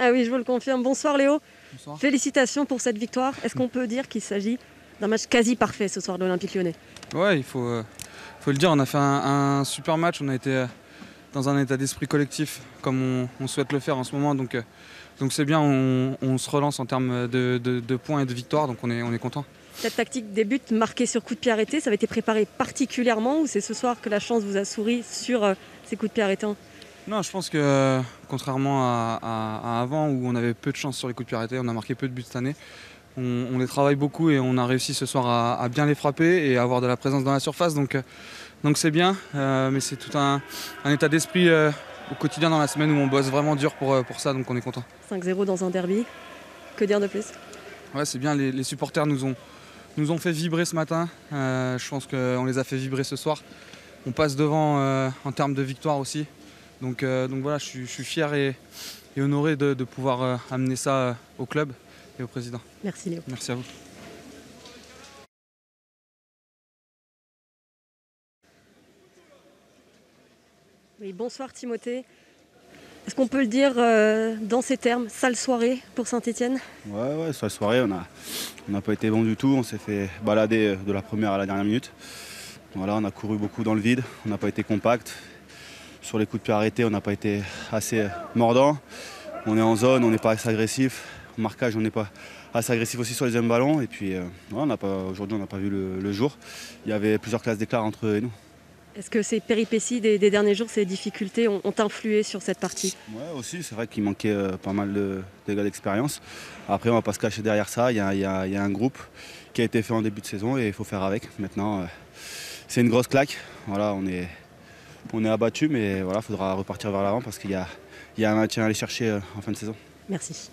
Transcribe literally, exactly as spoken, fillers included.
Ah oui, je vous le confirme. Bonsoir Léo. Bonsoir. Félicitations pour cette victoire. Est-ce qu'on peut dire qu'il s'agit d'un match quasi parfait ce soir de l'Olympique Lyonnais? Ouais, il faut, euh, faut le dire. On a fait un, un super match. On a été euh, dans un état d'esprit collectif comme on, on souhaite le faire en ce moment. Donc euh, donc c'est bien. On, on se relance en termes de, de, de points et de victoires. Donc on est, on est content. Cette tactique des buts marqués sur coup de pied arrêté, ça avait été préparé particulièrement ou c'est ce soir que la chance vous a souri sur euh, ces coups de pied arrêtés? Non, je pense que contrairement à, à, à avant où on avait peu de chance sur les coups de pied arrêtés, on a marqué peu de buts cette année. On, on les travaille beaucoup et on a réussi ce soir à, à bien les frapper et à avoir de la présence dans la surface. Donc euh, donc c'est bien, euh, mais c'est tout un, un état d'esprit euh, au quotidien dans la semaine où on bosse vraiment dur pour, pour ça, donc on est content. cinq zéro dans un derby, que dire de plus? Ouais, c'est bien, les, les supporters nous ont... nous ont fait vibrer ce matin, euh, je pense qu'on les a fait vibrer ce soir. On passe devant euh, en termes de victoire aussi. Donc, euh, donc voilà, je suis, je suis fier et, et honoré de, de pouvoir euh, amener ça euh, au club et au président. Merci Léo. Merci à vous. Oui, bonsoir Timothée. Est-ce qu'on peut le dire euh, dans ces termes, sale soirée pour Saint-Étienne? Ouais, ouais, sale soirée, on a, on n'a pas été bon du tout, on s'est fait balader de la première à la dernière minute. Voilà, on a couru beaucoup dans le vide, on n'a pas été compact. Sur les coups de pied arrêtés, on n'a pas été assez mordant. On est en zone, on n'est pas assez agressif. En marquage, on n'est pas assez agressif aussi sur les deuxièmes ballons. Et puis, euh, ouais, aujourd'hui, on n'a pas vu le, le jour. Il y avait plusieurs classes d'écart entre eux et nous. Est-ce que ces péripéties des, des derniers jours, ces difficultés ont, ont influé sur cette partie? Oui, aussi, c'est vrai qu'il manquait euh, pas mal de, de gars d'expérience. Après, on ne va pas se cacher derrière ça. Il y, y, y a un groupe qui a été fait en début de saison et il faut faire avec. Maintenant, euh, c'est une grosse claque. Voilà, on est, on est abattu, mais voilà, faudra repartir vers l'avant parce qu'il y, y a un maintien à aller chercher euh, en fin de saison. Merci.